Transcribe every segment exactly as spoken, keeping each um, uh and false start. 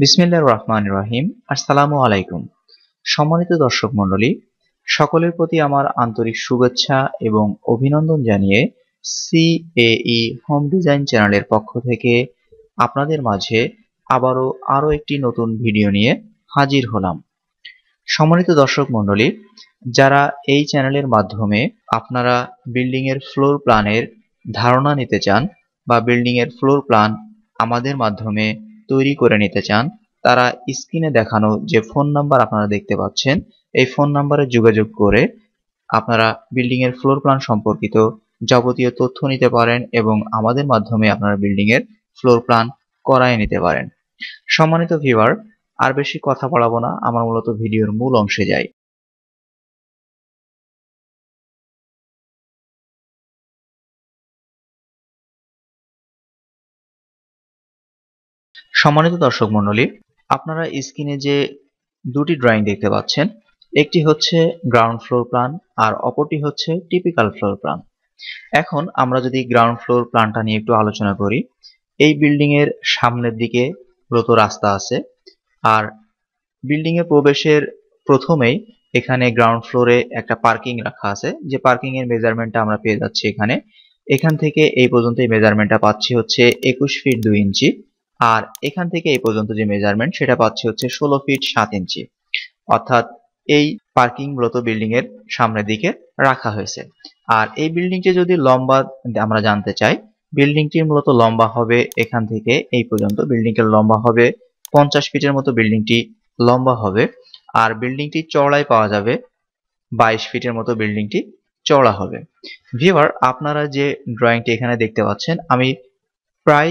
बिस्मिल्लाहिर रहमानिर रहीम अस्सलामु आलैकुम सम्मानित दर्शक मंडली सकलेर प्रति आमार आंतरिक शुभेच्छा एवं अभिनंदन जानिए सीएई होम डिजाइन चैनलेर पक्ष थेके आपनादेर माझे आबारो आरो एकटी नतून भिडियो निये हाजिर होलाम। सम्मानित दर्शक मंडली जारा एई चैनलेर माध्यमे आपनारा बिल्डिंगेर फ्लोर प्लानेर धारणा निते चान बा बिल्डिंगेर फ्लोर प्लान आमादेर माध्यमे तैरी करे निते चान तारा स्क्रिने देखानो जे फोन नम्बर आपनारा देखते पाच्छेन एई फोन नम्बरे जोगाजोग करे आपनारा बिल्डिंगेर फ्लोर प्लान सम्पर्कित याबतीय तथ्य निते पारेन एबं आमादेर माध्यमे आपनारा बिल्डिंगेर फ्लोर प्लान कराय निते पारेन। सम्मानित भिउयार आर बेशी कथा बाड़ाबो ना, आमार मूलत भिडियोर मूल अंशे जाई। सम्मानित दर्शक मंडली आपनारा स्क्रिने जे दुटी ड्रयिंग देखते पाच्छेन एकटी होच्छे ग्राउंड फ्लोर प्लान और अपरटी होच्छे टिपिकल फ्लोर प्लान। एखन आमरा जोदि ग्राउंड फ्लोर प्लानटा निये एकटु आलोचना करी, एई बिल्डिंगेर सामनेर दिके मूलत रास्ता आछे और बिल्डिंगे प्रवेशेर प्रथमेई एखाने ग्राउंड फ्लोरे एकटा पार्किंग राखा आछे जे पार्किंगेर मेजारमेंटटा आमरा पेये जाच्छि एखाने। एखान थेके एई पर्यन्त एई मेजारमेंटटा पाচ্ছি होच्छे एकुश फिट दुई इंचि और एखान थेके जो मेजारमेंट सेटा पाচ্ছি होच्छे षोलो फिट सात इंची। अर्थात एई पार्किंग मूलत बिल्डिंगेर सामने दिके राखा हयेछे और एई बिल्डिंगटी जोदि लम्बा आमरा जानते चाइ बिल्डिंगटी मूलत लम्बा हबे एखान थेके एई पर्यन्त बिल्डिंगेर लम्बा हबे पचास फिटेर मतो बिल्डिंगटी लम्बा हबे और बिल्डिंगटी चौड़ाई पावा जाबे बाईश फिटेर मतो बिल्डिंगटी चौड़ा हबे। भिउयार आपनारा जे ड्रयिंगटी एखाने देखते पाচ্ছেন आमि प्राय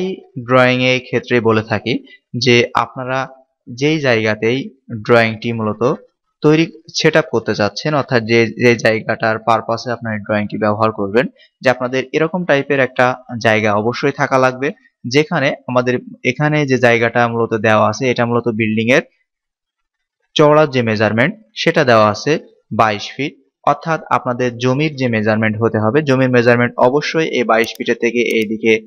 ड्रयिंग एर क्षेत्रे बोले थाकि जे आपनारा जेई जायगातेई ड्रयिंगटी मूलत तैरी सेटआप करते चाচ্ছেন अर्थात जे जे जायगाटार पारपासे आपनारा ड्रयिंगटी व्यवहार करबेन जे आपनादेर एरकम टाइपेर एकटा जायगा अवश्यई थाका लागबे जेखाने आमादेर एखाने जे जायगाटा मूलत देওয়া আছে এটা मूलत बिल्डिंगের चौड़ा जे मेजारमेंट सेटा देওয়া আছে बाईश फिट। अर्थात आपनादेर जमिर जे मेजारमेंट होते हबे जमिर मेजारमेंट अवश्यई एई बाईश फिटेर थेके एइदिके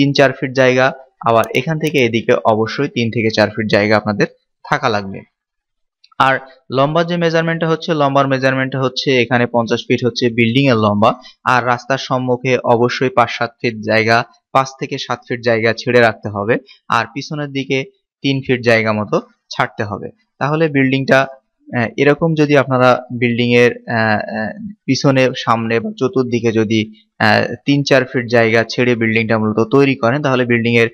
तीन चार फिट जायगा आबार एखान थेके एदिके अवश्यई तीन थेके चार फिट जायगा आपनादेर थाका लागबे। आर लम्बा जे मेजारमेंट होच्छे लम्बार मेजारमेंट होच्छे एखाने पचास फिट होच्छे बिल्डिंगेर लम्बा आर रास्तार सम्मुखे अवश्यई पाँच सात फिट जायगा पाँच थेके सात फिट जायगा छेड़े राखते हबे आर पिछोनेर दिके तीन फिट जायगा मतो छाड़ते हबे। ताहले बिल्डिंगटा एरकम जदि आपनारा बिल्डिंगेर पिछने सामने चतुर्दिके जदि तीन चार फिट जायगा छेड़े बिल्डिंगटा मूलत तैरी करेन ताहले बिल्डिंगेर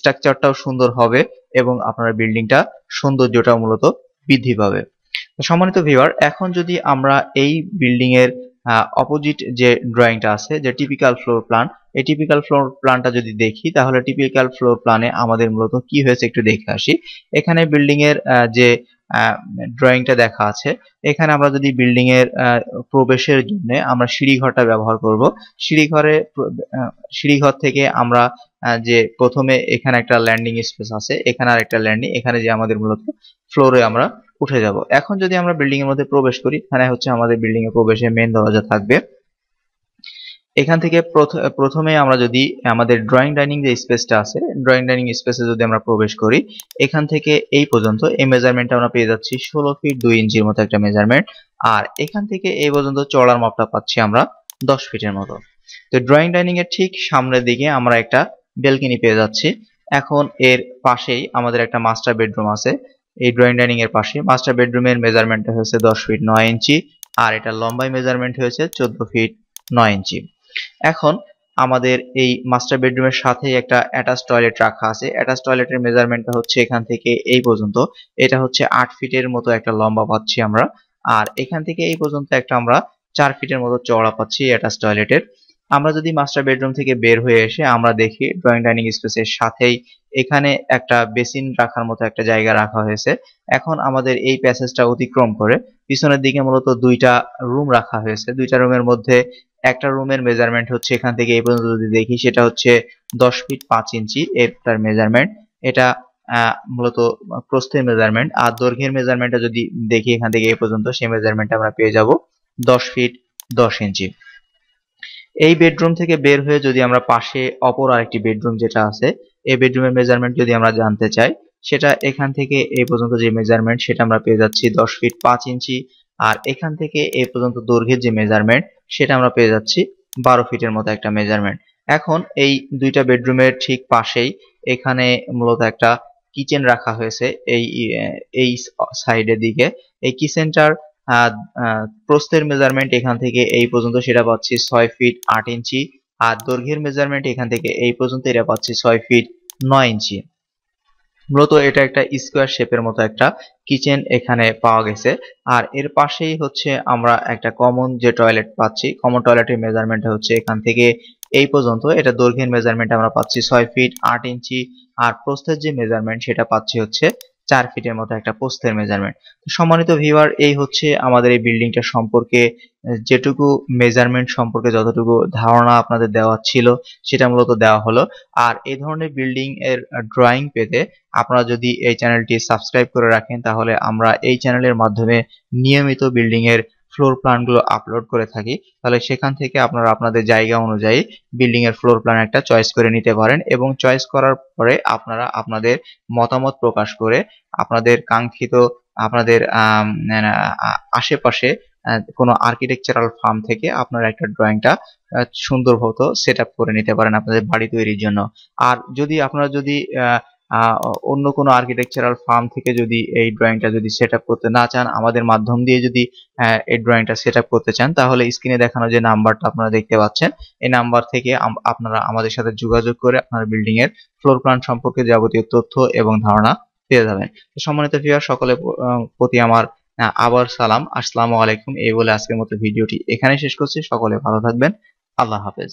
स्ट्राकचारटाओ सुंदर हबे एबं आपनारा बिल्डिंगटा सौंदर्यटाओ मूलत बृद्धि पाबे। सम्मानित भिउयार एखन जदि आमरा एई बिल्डिंगेर अपोजिट जे ड्रयिंगटा आछे जे टिपिकल फ्लोर प्लान एई टिपिकल फ्लोर प्लानटा जदि देखि ताहले टिपिकल फ्लोर प्लाने आमादेर मूलत कि हयेछे एकटु देखे आसि। एखाने बिल्डिंगेर जे ड्रयिंगटा देखा आछे एखाने आमरा जोदि बिल्डिंगेर प्रवेशेर जोन्नो आमरा सीढ़ीघरटा व्यवहार करब। सीढ़ीघरे सीढ़ीघर थेके आमरा जे प्रथमे एखाने एकटा लैंडिंग स्पेस आछे एखाने आरेकटा लैंडिंग एखाने जे आमादेर मूलत फ्लोरे आमरा उठे যাব। এখন যদি আমরা বিল্ডিং এর মধ্যে প্রবেশ করি এখানে হচ্ছে আমাদের বিল্ডিং এ প্রবেশের মেইন দরজা থাকবে। এখান থেকে প্রথমে আমরা যদি আমাদের ড্রয়িং ডাইনিং যে স্পেসটা আছে ড্রয়িং ডাইনিং স্পেসে যদি আমরা প্রবেশ করি এখান থেকে এই পর্যন্ত এই মেজারমেন্টটা আমরা পেয়ে যাচ্ছি ষোলো ফিট দুই ইঞ্চির মতো একটা মেজারমেন্ট আর এখান থেকে এই পর্যন্ত চওড়ার মাপটা পাচ্ছি আমরা দশ ফিটের মতো। তো ড্রয়িং ডাইনিং এর ঠিক সামনের দিকে আমরা একটা ব্যালকনি পেয়ে যাচ্ছি। এখন এর পাশেই আমাদের একটা মাস্টার বেডরুম আছে। এই ড্রয়িং ডাইনিং এর পাশে মাস্টার বেডরুমের মেজারমেন্ট হয়েছে দশ ফিট নয় ইঞ্চি আর এটা লম্বায় মেজারমেন্ট হয়েছে চোদ্দ ফিট নয় ইঞ্চি। এখন আমাদের এই মাস্টার বেডরুমের সাথে একটা অ্যাটাচ টয়লেট রাখা আছে। অ্যাটাচ টয়লেটের মেজারমেন্টটা হচ্ছে এখান থেকে এই পর্যন্ত এটা হচ্ছে আট ফিটের মতো একটা লম্বা পাচ্ছি আমরা আর এখান থেকে এই পর্যন্ত একটা আমরা চার ফিটের মতো চওড়া পাচ্ছি অ্যাটাচ টয়লেটের। আমরা যদি মাস্টার বেডরুম থেকে বের হয়ে এসে আমরা দেখি ড্রয়িং ডাইনিং স্পেসের সাথেই এখানে একটা বেসিন রাখার মতো একটা জায়গা রাখা হয়েছে। এখন আমাদের এই প্যাসেজটা অতিক্রম করে পিছনের দিকে মূলত দুইটা রুম রাখা হয়েছে। দুইটা রুমের মধ্যে একটা রুমের মেজারমেন্ট হচ্ছে এখান থেকে এই পর্যন্ত যদি দেখি সেটা হচ্ছে দশ ফিট পাঁচ ইঞ্চি এটার মেজারমেন্ট। এটা মূলত প্রস্থের মেজারমেন্ট আর দৈর্ঘ্যের মেজারমেন্টটা যদি দেখি এখান থেকে এই পর্যন্ত সেই মেজারমেন্ট আমরা পেয়ে যাব দশ ফিট দশ ইঞ্চি। এই বেডরুম থেকে বের হয়ে যদি আমরা পাশে অপর আরেকটি বেডরুম যেটা আছে এই বেডরুমের মেজারমেন্ট যদি আমরা জানতে চাই সেটা এখান থেকে এই পর্যন্ত যে মেজারমেন্ট সেটা আমরা পেয়ে যাচ্ছি দশ ফিট পাঁচ ইঞ্চি আর এখান থেকে এই পর্যন্ত দৈর্ঘ্যের যে মেজারমেন্ট সেটা আমরা পেয়ে যাচ্ছি বারো ফিটের মতো একটা মেজারমেন্ট। এখন এই দুইটা বেডরুমের ঠিক পাশেই এখানে মূলত একটা কিচেন রাখা হয়েছে এই এই সাইডের দিকে। এই কিচেনটার প্রস্থের মেজারমেন্ট এখান থেকে এই পর্যন্ত সেটা পাচ্ছি ছয় ফিট আট ইঞ্চি আর দৈর্ঘ্যের মেজারমেন্ট এখান থেকে এই পর্যন্ত এটা পাচ্ছি ছয় ফিট নয় ইঞ্চি। মূলত এটা একটা স্কোয়ার শেপের মতো একটা কিচেন এখানে পাওয়া গেছে। আর এর পাশেই হচ্ছে আমরা একটা কমন যে টয়লেট পাচ্ছি, কমন টয়লেটের মেজারমেন্ট হচ্ছে এখান থেকে এই পর্যন্ত, এটা দৈর্ঘ্যের মেজারমেন্ট আমরা পাচ্ছি ছয় ফিট আট ইঞ্চি আর প্রস্থের যে মেজারমেন্ট সেটা পাচ্ছি হচ্ছে চার ফিটের মতো একটা প্রস্থের মেজারমেন্ট। সম্মানিত ভিউয়ার, এই হচ্ছে আমাদের এই বিল্ডিংটা সম্পর্কে যেটুকু মেজারমেন্ট সম্পর্কে যতটুকু ধারণা আপনাদের দেওয়া ছিল সেটা মূলত দেওয়া হলো। আর এই ধরনের বিল্ডিং এর ড্রয়িং পেতে আপনারা যদি এই চ্যানেলটি সাবস্ক্রাইব করে রাখেন তাহলে আমরা এই চ্যানেলের মাধ্যমে নিয়মিত বিল্ডিং এর ফ্লোর প্ল্যানগুলো আপলোড করে থাকি, তাহলে সেখান থেকে আপনারা আপনাদের জায়গা অনুযায়ী বিল্ডিং এর ফ্লোর প্ল্যান একটা চয়েস করে নিতে পারেন এবং চয়েস করার পরে আপনারা আপনাদের মতামত প্রকাশ করে আপনাদের কাঙ্ক্ষিত আপনাদের আশেপাশে কোনো আর্কিটেকচারাল ফার্ম থেকে আপনারা একটা ড্রয়িংটা সুন্দর মতো সেট আপ করে নিতে পারেন আপনাদের বাড়ি তৈরির জন্য। আর যদি আপনারা যদি অন্য কোনো আর্কিটেকচারাল ফার্ম থেকে যদি এই ড্রয়িংটা যদি সেট আপ করতে না চান, আমাদের মাধ্যম দিয়ে যদি এই ড্রয়িংটা সেট আপ করতে চান তাহলে স্ক্রিনে দেখানো যে নাম্বারটা আপনারা দেখতে পাচ্ছেন এই নাম্বার থেকে আপনারা আমাদের সাথে যোগাযোগ করে আপনার বিল্ডিং এর ফ্লোর প্ল্যান সম্পর্কে যাবতীয় তথ্য এবং ধারণা পেয়ে যাবেন। সম্মানিত ভিউয়ার, সকলের প্রতি আমার আবার সালাম, আসসালামু আলাইকুম। এই বলে আজকের মতো ভিডিওটি এখানে শেষ করছি। সকলে ভালো থাকবেন, আল্লাহ হাফেজ।